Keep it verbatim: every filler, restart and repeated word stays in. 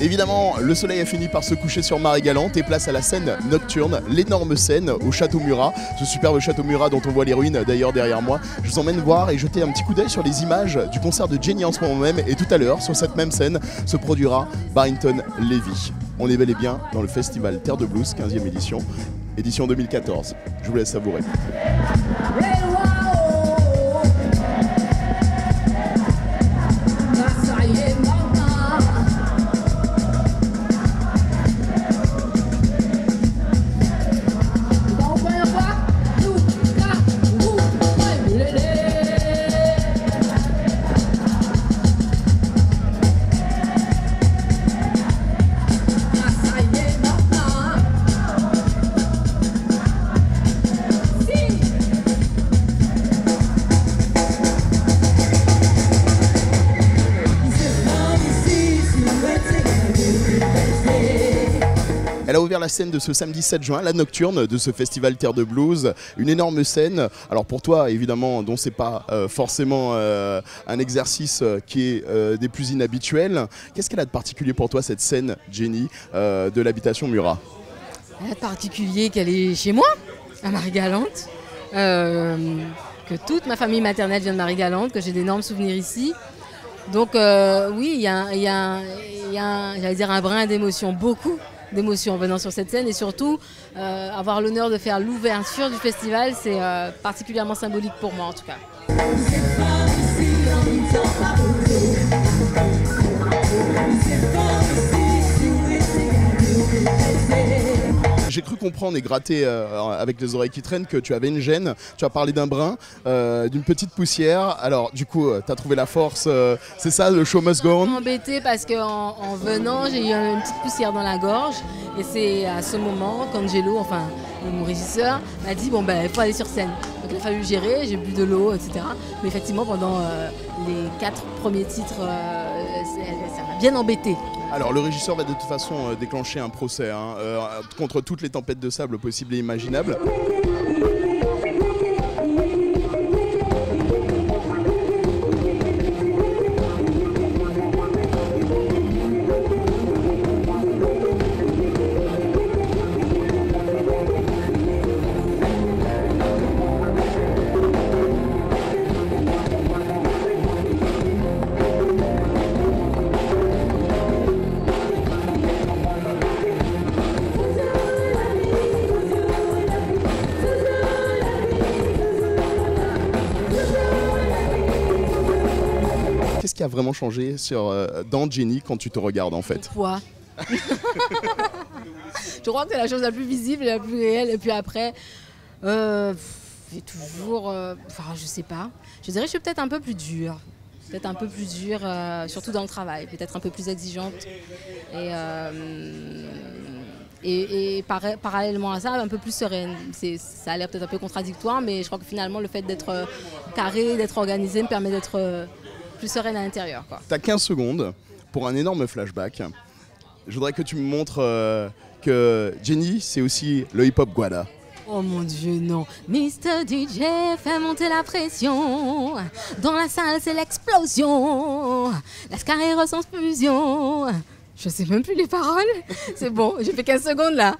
Évidemment, le soleil a fini par se coucher sur Marie-Galante et place à la scène nocturne, l'énorme scène au Château Murat, ce superbe Château Murat dont on voit les ruines d'ailleurs derrière moi. Je vous emmène voir et jeter un petit coup d'œil sur les images du concert de G'Ny en ce moment même, et tout à l'heure, sur cette même scène, se produira Barrington Levy. On est bel et bien dans le Festival Terre de Blues, quinzième édition, édition deux mille quatorze. Je vous laisse savourer. Elle a ouvert la scène de ce samedi sept juin, la nocturne de ce festival Terre de Blues. Une énorme scène, alors pour toi évidemment, dont c'est pas euh, forcément euh, un exercice euh, qui est euh, des plus inhabituels. Qu'est-ce qu'elle a de particulier pour toi, cette scène, G'Ny, euh, de l'habitation Murat? Elle a de particulier qu'elle est chez moi, à Marie-Galante, euh, que toute ma famille maternelle vient de Marie-Galante, que j'ai d'énormes souvenirs ici. Donc euh, oui, il y a, y a, y a, j'allais dire, un brin d'émotion, beaucoup d'émotion en venant sur cette scène, et surtout euh, avoir l'honneur de faire l'ouverture du festival, c'est euh, particulièrement symbolique pour moi en tout cas. J'ai cru comprendre et gratter euh, avec les oreilles qui traînent que tu avais une gêne. Tu as parlé d'un brin, euh, d'une petite poussière. Alors du coup, euh, tu as trouvé la force. Euh, c'est ça, le show must go on. Je suis embêtée parce qu'en en, en venant, j'ai eu une petite poussière dans la gorge. Et c'est à ce moment qu'Angelo, enfin mon régisseur, m'a dit bon ben, il faut aller sur scène. Donc il a fallu gérer, j'ai bu de l'eau, et cetera. Mais effectivement, pendant euh, les quatre premiers titres, euh, ça m'a bien embêtée. Alors le régisseur va de toute façon euh, déclencher un procès hein, euh, contre toutes les tempêtes de sable possibles et imaginables. Qu'est-ce qui a vraiment changé sur, euh, dans G'Ny quand tu te regardes en fait? Le poids. Je crois que c'est la chose la plus visible et la plus réelle. Et puis après, euh, j'ai toujours... Euh, enfin, je sais pas. Je dirais que je suis peut-être un peu plus dure. Peut-être un peu plus dure, euh, surtout dans le travail. Peut-être un peu plus exigeante. Et, euh, et, et par, parallèlement à ça, un peu plus sereine. Ça a l'air peut-être un peu contradictoire, mais je crois que finalement, le fait d'être carré, d'être organisé me permet d'être... Euh, plus sereine à l'intérieur. T'as quinze secondes pour un énorme flashback. Je voudrais que tu me montres euh, que G'Ny, c'est aussi le hip-hop guada. Oh mon dieu, non. Mister D J fait monter la pression. Dans la salle, c'est l'explosion. La carrière sans fusion. Je sais même plus les paroles. C'est bon, j'ai fait quinze secondes là.